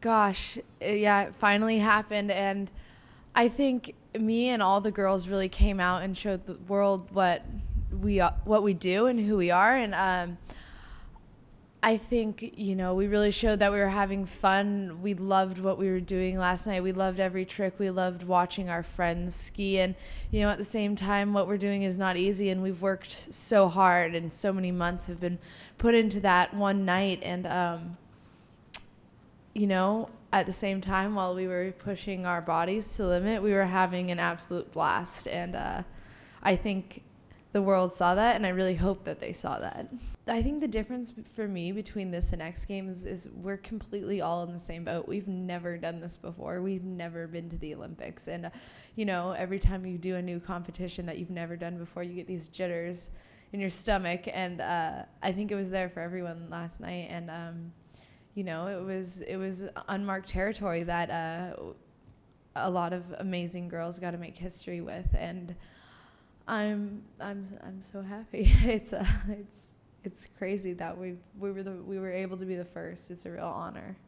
Gosh, yeah, it finally happened, and I think me and all the girls really came out and showed the world what we do and who we are, and I think, you know, we really showed that we were having fun. We loved what we were doing last night. We loved every trick. We loved watching our friends ski. And, you know, at the same time, what we're doing is not easy. And we've worked so hard, and so many months have been put into that one night. And, you know, at the same time, while we were pushing our bodies to limit, we were having an absolute blast. And I think the world saw that, and I really hope that they saw that. I think the difference for me between this and X Games is we're completely all in the same boat. We've never done this before. We've never been to the Olympics. And, you know, every time you do a new competition that you've never done before, you get these jitters in your stomach. And I think it was there for everyone last night. And, you know, it was unmarked territory that a lot of amazing girls got to make history with. And I'm so happy. It's crazy that we were able to be the first. It's a real honor.